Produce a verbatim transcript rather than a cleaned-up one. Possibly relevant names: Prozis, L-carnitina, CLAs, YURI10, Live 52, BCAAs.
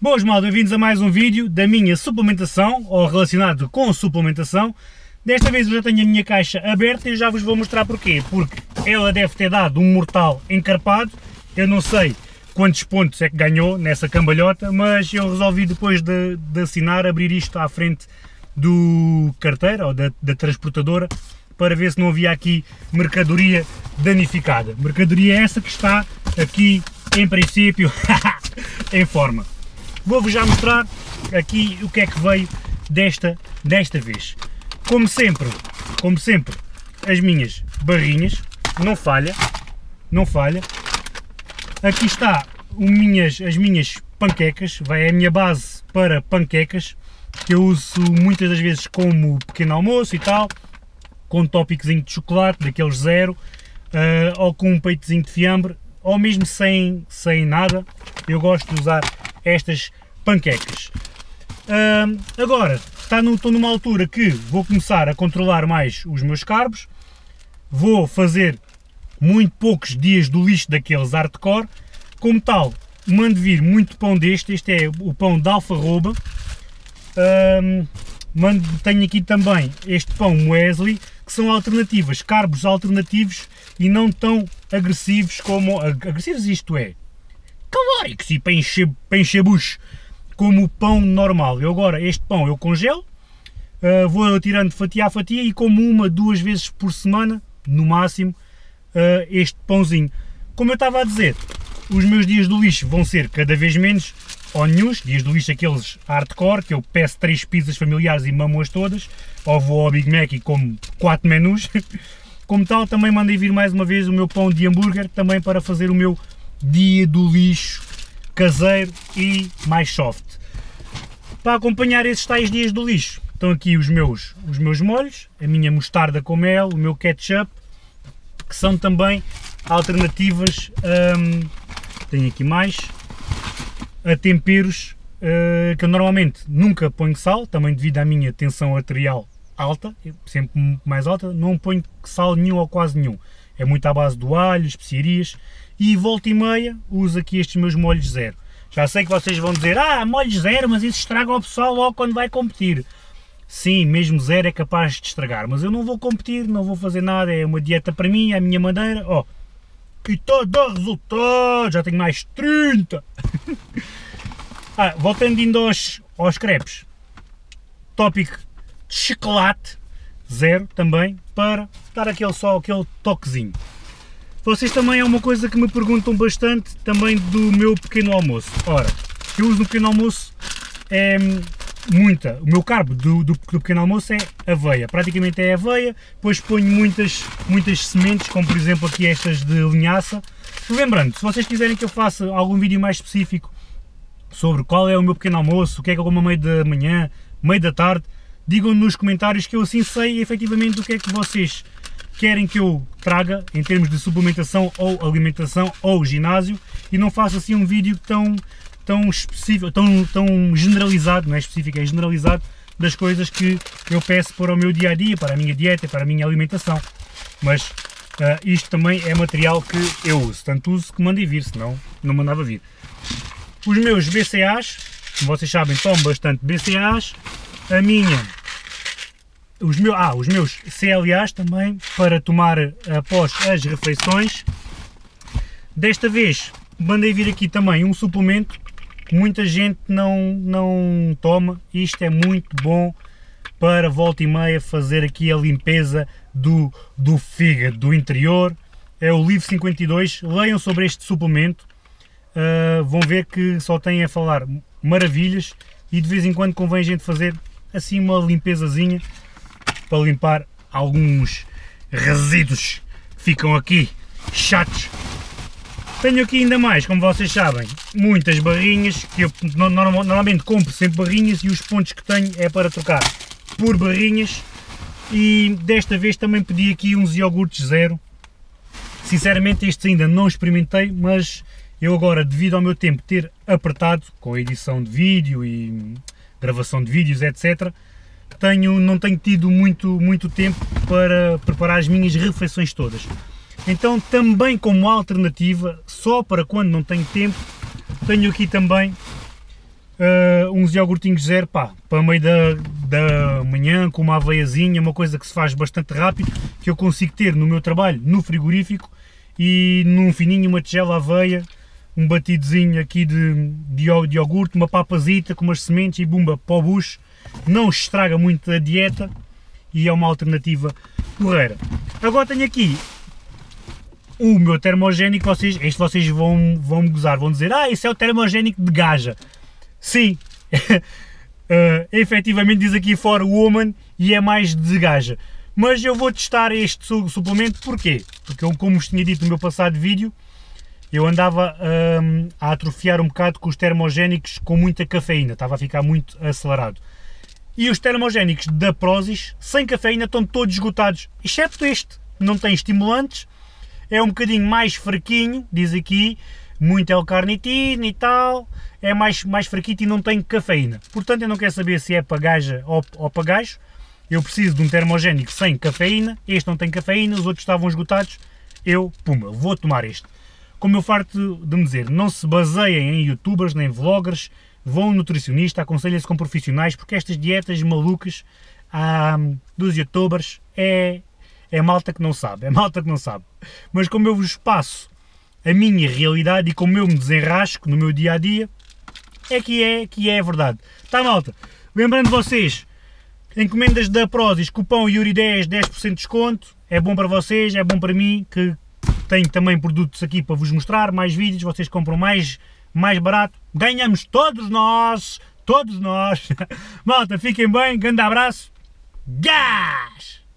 Boas malta, bem-vindos a mais um vídeo da minha suplementação, ou relacionado com suplementação. Desta vez eu já tenho a minha caixa aberta e já vos vou mostrar porquê. Porque ela deve ter dado um mortal encarpado, eu não sei quantos pontos é que ganhou nessa cambalhota, mas eu resolvi depois de, de assinar abrir isto à frente do carteiro, ou da, da transportadora, para ver se não havia aqui mercadoria danificada. Mercadoria essa que está aqui, em princípio, em forma. Vou-vos já mostrar aqui o que é que veio desta, desta vez. Como sempre, como sempre, as minhas barrinhas, não falha, não falha. Aqui está o minhas, as minhas panquecas, vai a minha base para panquecas, que eu uso muitas das vezes como pequeno almoço e tal, com um tópicozinho de chocolate, daqueles zero, uh, ou com um peitozinho de fiambre, ou mesmo sem, sem nada, eu gosto de usar estas panquecas. Uh, agora, está no, estou numa altura que vou começar a controlar mais os meus carbos, vou fazer muito poucos dias do lixo daqueles hardcore, como tal, mando vir muito pão deste, este é o pão de alfarroba, uh, mando, tenho aqui também este pão muesli, que são alternativas, carbos alternativos e não tão agressivos como, agressivos isto é, calóricos e para encher, para encher bucho, como o pão normal. Eu agora este pão eu congelo, uh, vou tirando fatia a fatia e como uma, duas vezes por semana, no máximo, uh, este pãozinho. Como eu estava a dizer, os meus dias do lixo vão ser cada vez menos, ou nenhum, dias do lixo aqueles hardcore, que eu peço três pizzas familiares e mamo-as todas, ou vou ao Big Mac e como quatro menus. Como tal, também mandei vir mais uma vez o meu pão de hambúrguer, também para fazer o meu dia do lixo caseiro e mais soft. Para acompanhar esses tais dias do lixo, estão aqui os meus, os meus molhos, a minha mostarda com mel, o meu ketchup, que são também alternativas, hum, tenho aqui mais, a temperos, uh, que eu normalmente nunca ponho sal, também devido à minha tensão arterial alta, sempre mais alta, não ponho sal nenhum ou quase nenhum, é muito à base do alho, especiarias, e volta e meia uso aqui estes meus molhos zero. Já sei que vocês vão dizer, ah, molhos zero, mas isso estraga o pessoal logo quando vai competir. Sim, mesmo zero é capaz de estragar, mas eu não vou competir, não vou fazer nada, é uma dieta para mim, é a minha maneira, ó. Oh, e está a dar resultado, já tenho mais trinta! Ah, voltando ainda aos, aos crepes, tópico de chocolate, zero também, para dar aquele só, aquele toquezinho. Vocês também, é uma coisa que me perguntam bastante, também do meu pequeno almoço. Ora, eu uso no pequeno almoço, é muita, o meu carbo do, do, do pequeno almoço é aveia, praticamente é aveia, depois ponho muitas, muitas sementes, como por exemplo aqui estas de linhaça. Lembrando, se vocês quiserem que eu faça algum vídeo mais específico sobre qual é o meu pequeno almoço, o que é que eu como a meio da manhã, meio da tarde, digam nos comentários que eu assim sei efetivamente o que é que vocês querem que eu traga em termos de suplementação ou alimentação ou ginásio e não faço assim um vídeo tão tão específico, tão, tão generalizado, não é específico, é generalizado das coisas que eu peço para o meu dia a dia, para a minha dieta, para a minha alimentação. Mas uh, isto também é material que eu uso, tanto uso que mandei vir, senão não mandava vir. Os meus B C A As, como vocês sabem, tomo bastante B C A As, a minha, os meus, ah, os meus C L As também, para tomar após as refeições. Desta vez mandei vir aqui também um suplemento, muita gente não, não toma, isto é muito bom para volta e meia fazer aqui a limpeza do, do fígado, do interior, é o Live cinquenta e dois, leiam sobre este suplemento, uh, vão ver que só têm a falar maravilhas e de vez em quando convém a gente fazer assim uma limpezazinha para limpar alguns resíduos que ficam aqui chatos. Tenho aqui ainda mais, como vocês sabem, muitas barrinhas, que eu normalmente compro sempre barrinhas e os pontos que tenho é para trocar por barrinhas e desta vez também pedi aqui uns iogurtes zero. Sinceramente estes ainda não experimentei, mas eu agora devido ao meu tempo ter apertado com a edição de vídeo e gravação de vídeos etcétera, tenho, não tenho tido muito, muito tempo para preparar as minhas refeições todas. Então também como alternativa, só para quando não tenho tempo, tenho aqui também uh, uns iogurtinhos zero, pá, para meio da, da manhã, com uma aveiazinha, uma coisa que se faz bastante rápido, que eu consigo ter no meu trabalho, no frigorífico, e num fininho uma tigela aveia, um batidozinho aqui de, de, de iogurte, uma papazita com umas sementes e bumba para o bucho, não estraga muito a dieta e é uma alternativa porreira. Agora tenho aqui o meu termogénico, vocês, este vocês vão, vão me gozar, vão dizer, ah, esse é o termogénico de gaja. Sim, uh, efetivamente diz aqui for woman e é mais de gaja, mas eu vou testar este suplemento, porquê? Porque eu, como vos tinha dito no meu passado vídeo, eu andava hum, a atrofiar um bocado com os termogénicos com muita cafeína, estava a ficar muito acelerado. E os termogénicos da Prozis, sem cafeína, estão todos esgotados, excepto este, não tem estimulantes, é um bocadinho mais fraquinho, diz aqui, muito L-carnitina e tal, é mais, mais fraquito e não tem cafeína. Portanto, eu não quero saber se é para gaja ou, ou para gajo, eu preciso de um termogénico sem cafeína, este não tem cafeína, os outros estavam esgotados, eu, puma, vou tomar este. Como eu farto de me dizer, não se baseiem em youtubers nem vloggers, vão nutricionista, aconselhem-se com profissionais, porque estas dietas malucas ah, dos youtubers é, é malta que não sabe, é malta que não sabe. Mas como eu vos passo a minha realidade e como eu me desenrasco no meu dia-a-dia, é que é, que é verdade. Tá, malta? Lembrando vocês, encomendas da Prozis, cupom Yuri dez, dez por cento de desconto, é bom para vocês, é bom para mim, que tenho também produtos aqui para vos mostrar, mais vídeos, vocês compram mais, mais barato, ganhamos todos nós, todos nós. Malta, fiquem bem, grande abraço, gás!